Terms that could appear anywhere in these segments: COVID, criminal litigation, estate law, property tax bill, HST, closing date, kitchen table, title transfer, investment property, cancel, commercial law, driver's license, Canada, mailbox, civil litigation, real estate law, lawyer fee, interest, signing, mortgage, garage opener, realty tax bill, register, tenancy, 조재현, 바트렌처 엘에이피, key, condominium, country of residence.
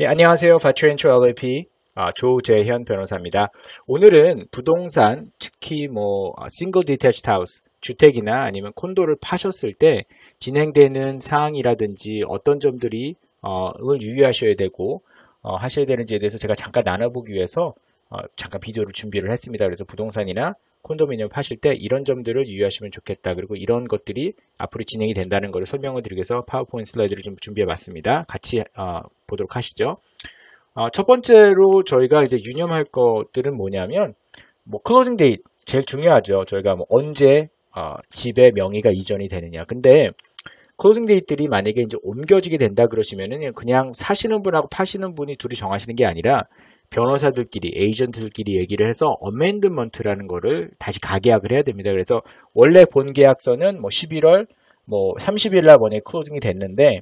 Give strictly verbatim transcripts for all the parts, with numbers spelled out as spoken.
예, 안녕하세요. 바트렌처 엘에이피 아, 조재현 변호사입니다. 오늘은 부동산, 특히 뭐 싱글 디태치 하우스, 주택이나 아니면 콘도를 파셨을 때 진행되는 사항이라든지 어떤 점들이 어, 유의하셔야 되고 어, 하셔야 되는지에 대해서 제가 잠깐 나눠보기 위해서 어, 잠깐 비디오를 준비를 했습니다. 그래서 부동산이나 콘도미니엄 파실 때 이런 점들을 유의하시면 좋겠다. 그리고 이런 것들이 앞으로 진행이 된다는 것을 설명을 드리기 위해서 파워포인트 슬라이드를 좀 준비해봤습니다. 같이 어, 보도록 하시죠. 어, 첫 번째로 저희가 이제 유념할 것들은 뭐냐면 뭐 클로징 데이트 제일 중요하죠. 저희가 뭐 언제 어, 집의 명의가 이전이 되느냐. 근데 클로징 데이트들이 만약에 이제 옮겨지게 된다 그러시면은 그냥 사시는 분하고 파시는 분이 둘이 정하시는 게 아니라 변호사들끼리, 에이전트들끼리 얘기를 해서 어멘드먼트라는 거를 다시 가계약을 해야 됩니다. 그래서 원래 본 계약서는 뭐 십일월 뭐 삼십일 날 만약에 클로징이 됐는데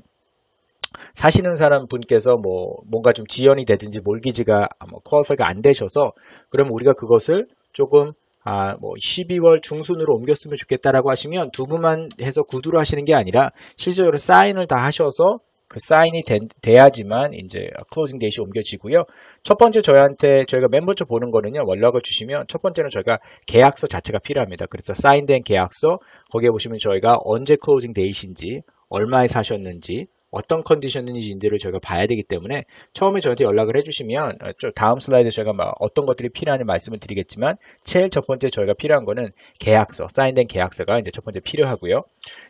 사시는 사람 분께서 뭐 뭔가 좀 지연이 되든지 몰기지가 뭐 퀄리파이가 안 되셔서 그럼 우리가 그것을 조금 아, 뭐 십이월 중순으로 옮겼으면 좋겠다라고 하시면 두 분만 해서 구두로 하시는 게 아니라 실제로 사인을 다 하셔서 그 사인이 되, 돼야지만 이제 클로징 데이트가 옮겨지고요. 첫 번째 저희한테 저희가 맨 먼저 보는 거는요. 연락을 주시면 첫 번째는 저희가 계약서 자체가 필요합니다. 그래서 사인된 계약서 거기에 보시면 저희가 언제 클로징 데이트인지 얼마에 사셨는지 어떤 컨디션인지를 저희가 봐야 되기 때문에 처음에 저한테 연락을 해주시면 다음 슬라이드에 저희가 막 어떤 것들이 필요한지 말씀을 드리겠지만 제일 첫 번째 저희가 필요한 거는 계약서, 사인된 계약서가 이제 첫 번째 필요하고요.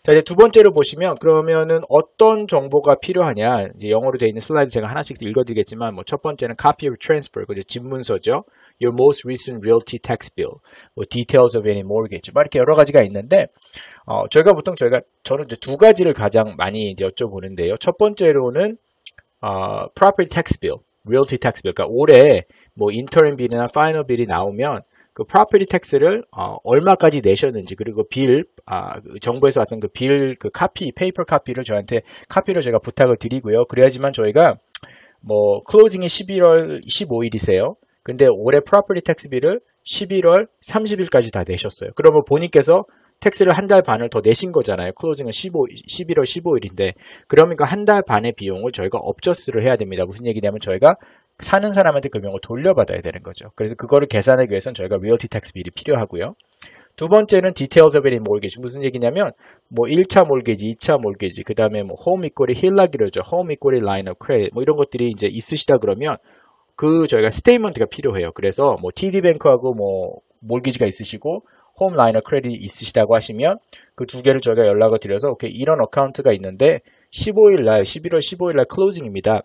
자, 이제 두 번째로 보시면 그러면은 어떤 정보가 필요하냐 이제 영어로 되어 있는 슬라이드 제가 하나씩 읽어드리겠지만 뭐 첫 번째는 copy of transfer, 그 집 문서죠. Your most recent realty tax bill, 뭐 details of any mortgage, 막 이렇게 여러 가지가 있는데 어, 저희가 보통 저희가 저는 이제 두 가지를 가장 많이 이제 여쭤보는데요. 첫 번째로는 어, property tax bill, realty tax bill. 그러니까 올해 뭐 interim bill이나 final bill이 나오면 그 property tax를 어, 얼마까지 내셨는지 그리고 빌 아, 정부에서 왔던 그 빌 그 카피, 페이퍼 카피를 저한테 카피로 제가 부탁을 드리고요. 그래야지만 저희가 뭐 클로징이 십일월 십오일이세요. 근데 올해 프로퍼티 텍스 빌을 십일월 삼십일까지 다 내셨어요. 그러면 본인께서 텍스를 한 달 반을 더 내신 거잖아요. 클로징은 십일월 십오일인데 그러니까 한 달 반의 비용을 저희가 업저스를 해야 됩니다. 무슨 얘기냐면 저희가 사는 사람한테 그 비용을 돌려받아야 되는 거죠. 그래서 그거를 계산하기 위해서는 저희가 리얼티 텍스 빌이 필요하고요. 두 번째는 디테일즈 오브 애니 몰게지. 무슨 얘기냐면 뭐 일차 몰게지, 이차 몰게지, 그 다음에 뭐 홈 이퀄이 힐락이라고 하죠. 홈 이퀄이 라인 오브 크레딧 뭐 이런 것들이 이제 있으시다 그러면 그 저희가 스테이먼트가 필요해요. 그래서 뭐 티디뱅크하고 뭐 몰기지가 있으시고 홈 라이너 크레딧이 있으시다고 하시면 그 두 개를 저희가 연락을 드려서 오케이, 이런 어카운트가 있는데 십오일 날 십일월 십오일 날 클로징입니다.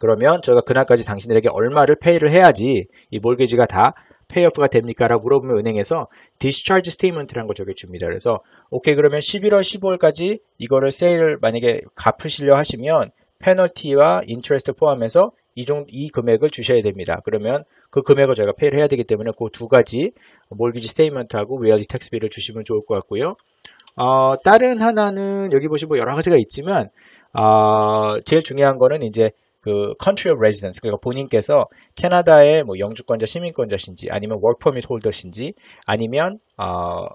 그러면 저희가 그날까지 당신들에게 얼마를 페이를 해야지 이 몰기지가 다 페이오프가 됩니까? 라고 물어보면 은행에서 디스차지 스테이먼트라는 걸 저게 줍니다. 그래서 오케이, 그러면 십일월 십오일까지 이거를 세일을 만약에 갚으시려 하시면 페널티와 인트레스트 포함해서 이, 종, 이 금액을 주셔야 됩니다. 그러면 그 금액을 저희가 페이를 해야 되기 때문에 그 두 가지 몰기지 스테이먼트하고 리얼티 텍스비를 주시면 좋을 것 같고요. 어, 다른 하나는 여기 보시면 여러 가지가 있지만 어, 제일 중요한 거는 이제 그 country of residence, 그러니까 본인께서 캐나다의 뭐 영주권자, 시민권자신지 아니면 work permit holder신지 아니면 어,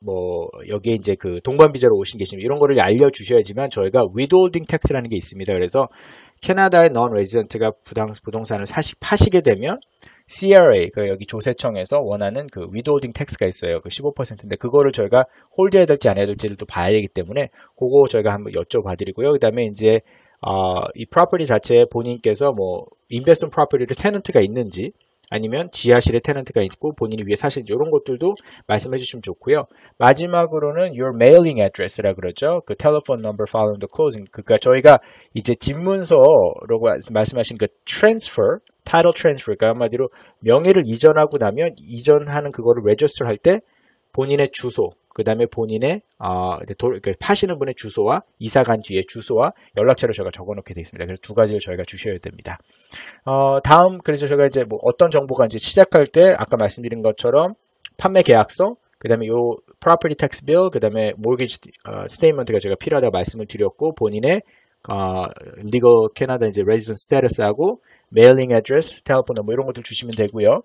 뭐 여기에 이제 그 동반 비자로 오신 계시면 이런 거를 알려주셔야지만 저희가 withholding tax라는 게 있습니다. 그래서 캐나다의 non-resident가 부동산을 사시, 파시게 되면 씨알에이, 그 여기 조세청에서 원하는 그 withholding tax가 있어요. 그 십오 퍼센트인데 그거를 저희가 홀드해야 될지 안 해야 될지를 또 봐야 되기 때문에 그거 저희가 한번 여쭤봐드리고요. 그 다음에 이제 어, 이 property 자체에 본인께서 뭐 investment property를 tenant가 있는지 아니면 지하실에 테넌트가 있고 본인이 위에 사시는지 이런 것들도 말씀해 주시면 좋고요. 마지막으로는 your mailing address라 그러죠. 그 telephone number following the closing. 그러니까 저희가 이제 집문서라고 말씀하신 그 transfer, title transfer, 그러니까 한마디로 명의를 이전하고 나면 이전하는 그거를 register 할 때 본인의 주소, 그 다음에 본인의 어, 도, 파시는 분의 주소와 이사간 뒤에 주소와 연락처를 저희가 적어놓게 되어 있습니다. 그래서 두 가지를 저희가 주셔야 됩니다. 어, 다음 그래서 저희가 이제 뭐 어떤 정보가 이제 시작할 때 아까 말씀드린 것처럼 판매 계약서, 그 다음에 요 property tax bill, 그 다음에 mortgage statement가 제가 필요하다고 말씀을 드렸고 본인의 어, legal Canada 이제 resident status하고 mailing address, telephone 뭐 이런 것들 주시면 되고요.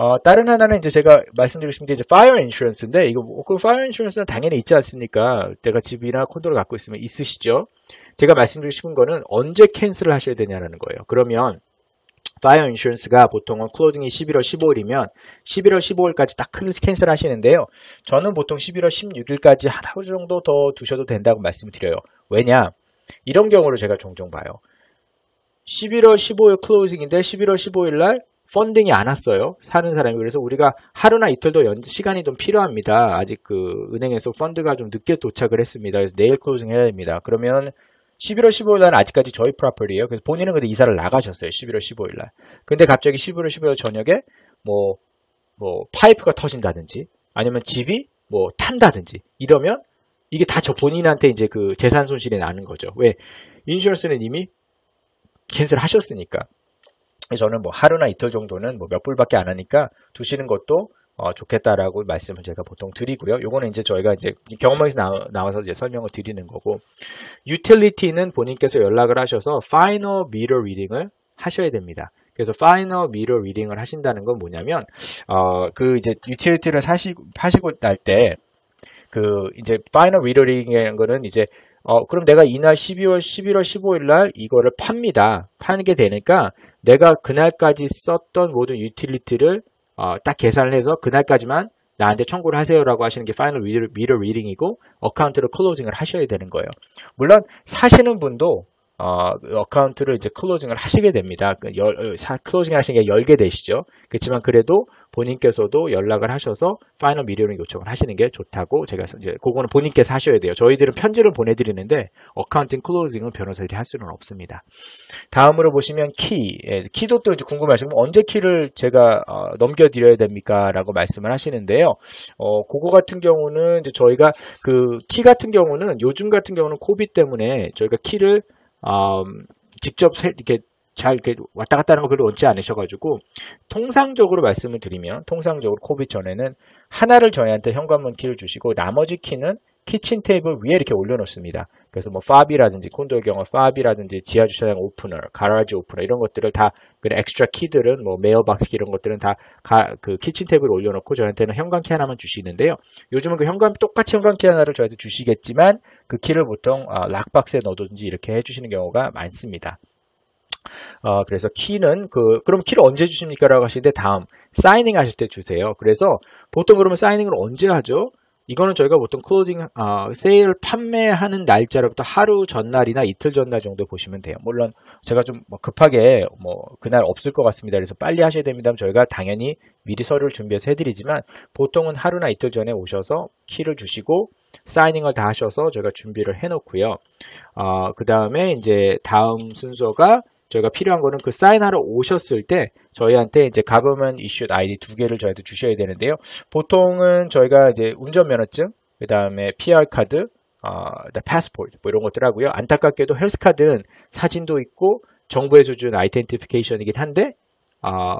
어, 다른 하나는 이제 제가 말씀드리고 싶은 게 이제 fire insurance인데, 이거 뭐, 그 fire insurance는 당연히 있지 않습니까? 내가 집이나 콘도를 갖고 있으면 있으시죠? 제가 말씀드리고 싶은 거는 언제 캔슬을 하셔야 되냐라는 거예요. 그러면 fire insurance가 보통은 클로징이 십일월 십오일이면 십일월 십오일까지 딱 캔슬 하시는데요. 저는 보통 십일월 십육일까지 하루 정도 더 두셔도 된다고 말씀드려요. 왜냐? 이런 경우를 제가 종종 봐요. 십일월 십오일 클로징인데 십일월 십오일날 펀딩이 안 왔어요. 사는 사람이. 그래서 우리가 하루나 이틀 더 연, 시간이 좀 필요합니다. 아직 그 은행에서 펀드가 좀 늦게 도착을 했습니다. 그래서 내일 클로징 해야 됩니다. 그러면 십일월 십오일 날은 아직까지 저희 프로퍼티예요. 그래서 본인은 근데 이사를 나가셨어요. 십일월 십오일 날. 근데 갑자기 십일월 십오일 저녁에 뭐, 뭐, 파이프가 터진다든지 아니면 집이 뭐 탄다든지 이러면 이게 다 저 본인한테 이제 그 재산 손실이 나는 거죠. 왜? 인슈런스는 이미 캔슬 하셨으니까. 저는 뭐 하루나 이틀 정도는 뭐 몇 불밖에 안 하니까 두시는 것도 어 좋겠다라고 말씀을 제가 보통 드리고요. 요거는 이제 저희가 이제 경험에서 나와, 나와서 이제 설명을 드리는 거고, 유틸리티는 본인께서 연락을 하셔서 파이널 미러 리딩을 하셔야 됩니다. 그래서 파이널 미러 리딩을 하신다는 건 뭐냐면 어 그 이제 유틸리티를 사시 하시고 날 때 그 이제 파이널 미러 리딩이라는 거는 이제 어 그럼 내가 이날 십이월 십일월 십오일 날 이거를 팝니다. 파는게 되니까 내가 그날까지 썼던 모든 유틸리티를 어, 딱 계산을 해서 그날까지만 나한테 청구를 하세요라고 하시는 게 파이널 미러 리딩이고, 어카운트를 클로징을 하셔야 되는 거예요. 물론 사시는 분도 어, 어카운트를 이제 클로징을 하시게 됩니다. 열, 사, 클로징을 하시는 게 열게 되시죠. 그렇지만 그래도 본인께서도 연락을 하셔서 파이널 미러 리딩 요청을 하시는 게 좋다고 제가 이제 그거는 본인께서 하셔야 돼요. 저희들은 편지를 보내드리는데 어카운팅 클로징은 변호사들이 할 수는 없습니다. 다음으로 보시면 키, 예, 키도 또 이제 궁금하시면 언제 키를 제가 어, 넘겨드려야 됩니까?라고 말씀을 하시는데요. 어, 그거 같은 경우는 이제 저희가 그 키 같은 경우는 요즘 같은 경우는 코비드 때문에 저희가 키를 어, 직접 이렇게 잘 이렇게 왔다 갔다 하는 걸 별로 원치 않으셔가지고, 통상적으로 말씀을 드리면 통상적으로 코비드 전에는 하나를 저희한테 현관문 키를 주시고 나머지 키는 키친 테이블 위에 이렇게 올려놓습니다. 그래서 뭐 파비라든지 콘도의 경우 파비라든지 지하 주차장 오프너, 가라지 오프너 이런 것들을 다, 그 엑스트라 키들은 뭐 메일박스 키 이런 것들은 다 그 키친 테이블 올려놓고 저희한테는 현관 키 하나만 주시는데요. 요즘은 그 현관 똑같이 현관 키 하나를 저희한테 주시겠지만 그 키를 보통 어, 락박스에 넣어든지 이렇게 해주시는 경우가 많습니다. 어, 그래서 키는 그 그럼 키를 언제 주십니까? 라고 하시는데 다음 사이닝 하실 때 주세요. 그래서 보통 그러면 사이닝을 언제 하죠? 이거는 저희가 보통 클로징 어, 세일 판매하는 날짜로부터 하루 전날이나 이틀 전날 정도 보시면 돼요. 물론 제가 좀 뭐 급하게 뭐 그날 없을 것 같습니다. 그래서 빨리 하셔야 됩니다. 저희가 당연히 미리 서류를 준비해서 해드리지만 보통은 하루나 이틀 전에 오셔서 키를 주시고 사이닝을 다 하셔서 저희가 준비를 해놓고요. 어, 그 다음에 이제 다음 순서가 저희가 필요한 거는 그 사인하러 오셨을 때 저희한테 이제 government issued 아이디 두 개를 저희한테 주셔야 되는데요. 보통은 저희가 이제 운전면허증, 그 다음에 피 알 카드, 어, passport 뭐 이런 것들 하고요. 안타깝게도 헬스 카드는 사진도 있고 정부에서 준 아이덴티피케이션이긴 한데 어,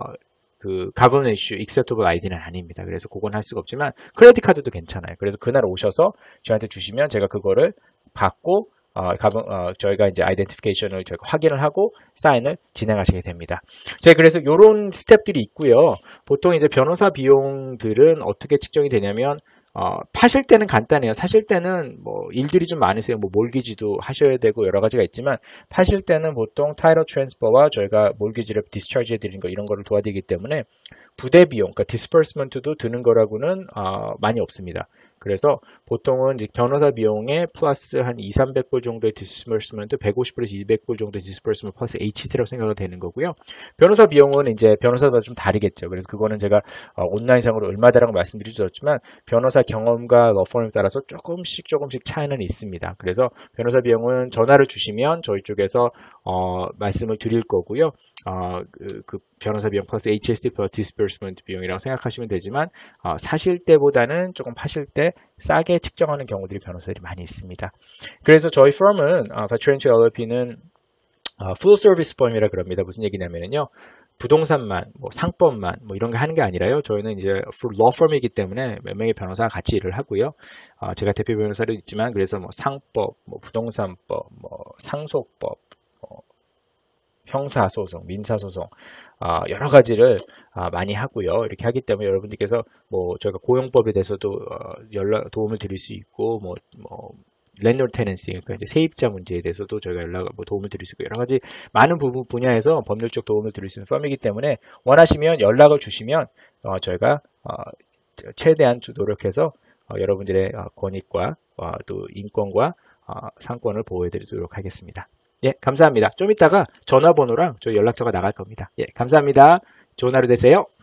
그 government issue acceptable 아이디는 아닙니다. 그래서 그건 할 수가 없지만 크레딧 카드도 괜찮아요. 그래서 그날 오셔서 저희한테 주시면 제가 그거를 받고 어, 가본, 어, 저희가 이제 아이덴티피케이션을 저희가 확인을 하고 사인을 진행하시게 됩니다. 자, 그래서 요런 스텝들이 있고요. 보통 이제 변호사 비용들은 어떻게 측정이 되냐면 어, 파실 때는 간단해요. 사실 때는 뭐 일들이 좀 많으세요. 뭐 몰기지도 하셔야 되고 여러 가지가 있지만 파실 때는 보통 타이틀 트랜스퍼와 저희가 몰기지를 디스차지 해드리는 거 이런 거를 도와드리기 때문에 부대 비용, 그러니까 디스버스먼트도 드는 거라고는 어, 많이 없습니다. 그래서 보통은 이제 변호사 비용에 플러스 한 이삼백 불 정도의 디스버스먼트, 백오십 불에서 이백 불 정도의 디스버스먼트 플러스 에이치티라고 생각이 되는 거고요. 변호사 비용은 이제 변호사마다 좀 다르겠죠. 그래서 그거는 제가 어, 온라인상으로 얼마다라고 말씀드렸지만 변호사 경험과 러펌에 따라서 조금씩 조금씩 차이는 있습니다. 그래서 변호사 비용은 전화를 주시면 저희 쪽에서 어, 말씀을 드릴 거고요. 어, 그, 그 변호사 비용 플러스 에이치에스티 플러스 디스버스먼트 비용이라고 생각하시면 되지만 어, 사실 때보다는 조금 파실 때 싸게 측정하는 경우들이 변호사들이 많이 있습니다. 그래서 저희 firm은 어, 바트렌치 엘엘피는 어, full service firm이라 그럽니다. 무슨 얘기냐면요. 부동산만, 뭐 상법만, 뭐 이런 거 하는 게 아니라요. 저희는 이제 law firm이기 때문에 몇 명의 변호사가 같이 일을 하고요. 어, 제가 대표 변호사도 있지만 그래서 뭐 상법, 뭐 부동산법, 뭐 상속법, 형사소송, 민사소송, 어, 여러 가지를 어, 많이 하고요. 이렇게 하기 때문에 여러분들께서 뭐 저희가 고용법에 대해서도 어, 연락 도움을 드릴 수 있고 뭐, 뭐 랜드홀드 테넌시, 그러니까 이제 세입자 문제에 대해서도 저희가 연락, 뭐 도움을 드릴 수 있고, 여러 가지 많은 부분 분야에서 법률적 도움을 드릴 수 있는 펌이기 때문에 원하시면 연락을 주시면 어, 저희가 어, 최대한 노력해서 어, 여러분들의 권익과 어, 또 인권과 어, 상권을 보호해드리도록 하겠습니다. 예, 감사합니다. 좀 이따가 전화번호랑 저희 연락처가 나갈 겁니다. 예, 감사합니다. 좋은 하루 되세요.